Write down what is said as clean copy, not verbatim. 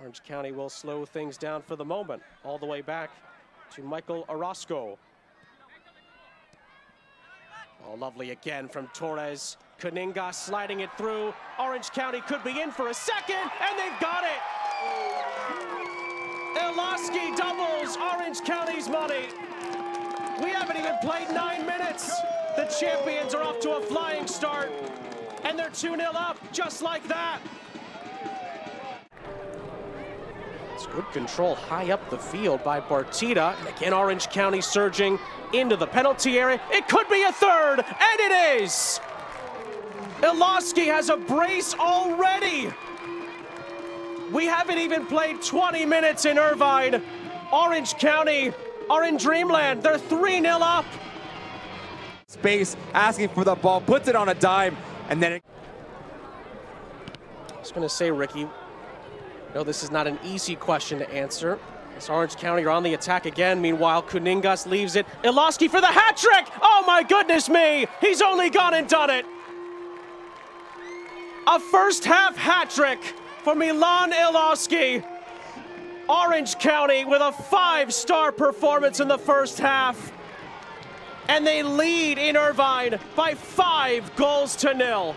Orange County will slow things down for the moment. All the way back to Michael Orozco. Oh, lovely again from Torres. Kuninga sliding it through. Orange County could be in for a second, and they've got it. Iloski doubles Orange County's money. We haven't even played 9 minutes. The champions are off to a flying start, and they're 2-0 up just like that. It's good control high up the field by Bartita. And again, Orange County surging into the penalty area. It could be a third, and it is. Iloski has a brace already. We haven't even played 20 minutes in Irvine. Orange County are in dreamland. They're 3-0 up. Space, asking for the ball, puts it on a dime, and then it... I was going to say, Ricky, no, this is not an easy question to answer. As Orange County are on the attack again. Meanwhile, Kuningas leaves it. Iloski for the hat trick! Oh my goodness me! He's only gone and done it! A first half hat trick for Milan Iloski. Orange County with a 5-star performance in the first half. And they lead in Irvine by 5 goals to nil.